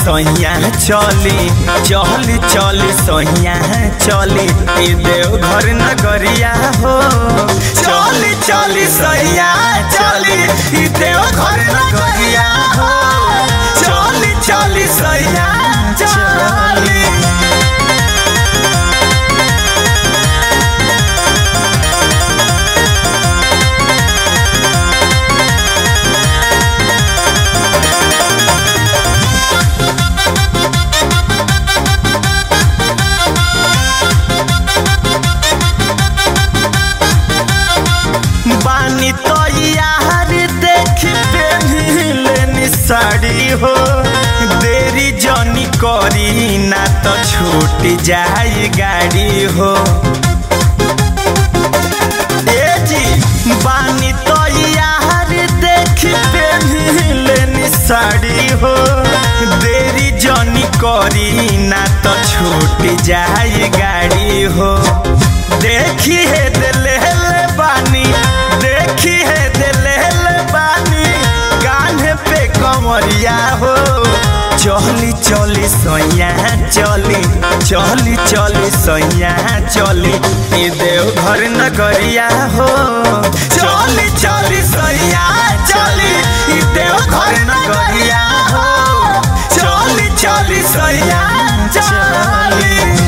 सैया चली चली चली सैया चली ए देवघर नगरिया हो। चली चली सैया चली ई देवघर नगरिया हो। चली चली सैया चली। बानी तो यार देख पेनी साड़ी हो देरी जनी करी ना तो छूट जाए गाड़ी हो। ए जी बानी तो यार देख पेनी साड़ी हो देरी जनी करी ना तो छूट जाए गाड़ी हो। देखी है दिले बानी देखी है दिले बानी कान्हे पे कमरिया हो। चली चली सैया चली चली चली सैया चली ई देवघर नगरिया हो। चली चली सैया चली ई देवघर नगरिया हो। चली चली सैया चली।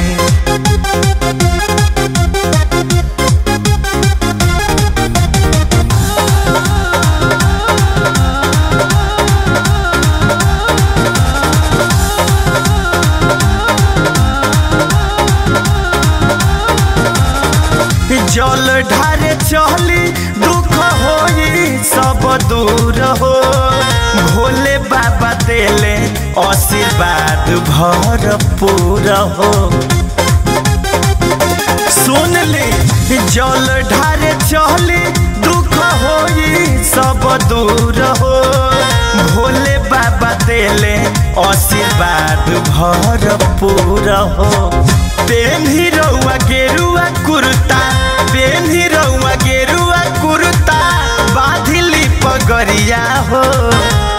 जल ढारे चली दुख होई सब दूर हो भोले बाबा देले आशीर्वाद भरपूर हो। सुन ली जल ढारे चली दुख होई सब दूर हो भोले बाबा देले आशीर्वाद भरपूर हो। पेन्ही रउआ गेरुआ कुर्ता पेन्ही रउआ गेरुआ कुर्ता बाधिली पगरिया हो।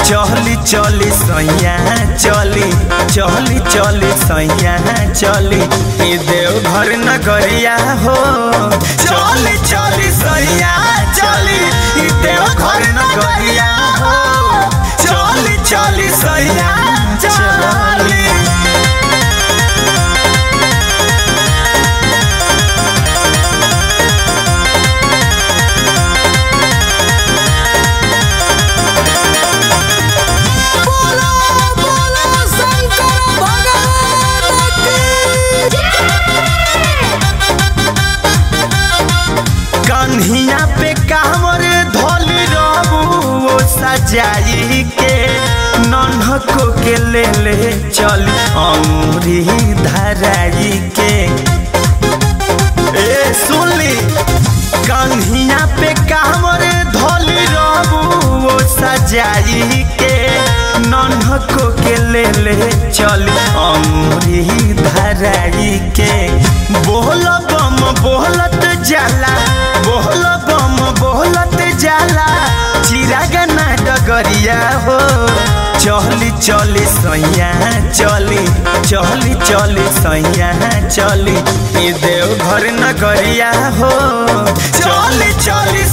चली चली सैया चली चली चली सैया चली ई देवघर नगरिया हो। चली चली सैया चली ई देवघर नगरिया हो। चली चली सैया चली। कन्हिया पे कांवर धोल रबू सजाई के नन्हको के ले ले चल अंगुरी धराई के। ए सुनली कन्हिया पे कांवर धोल रबू सजाई के नन्हको के ले ले चल अंगुरी धराई के। बोल बम बोलत जाला बोल बम बोलत जाला चिरागना डगरिया हो। चली चली सैया चली चली चली सैया चली ई देवघर नगरिया हो। चली चली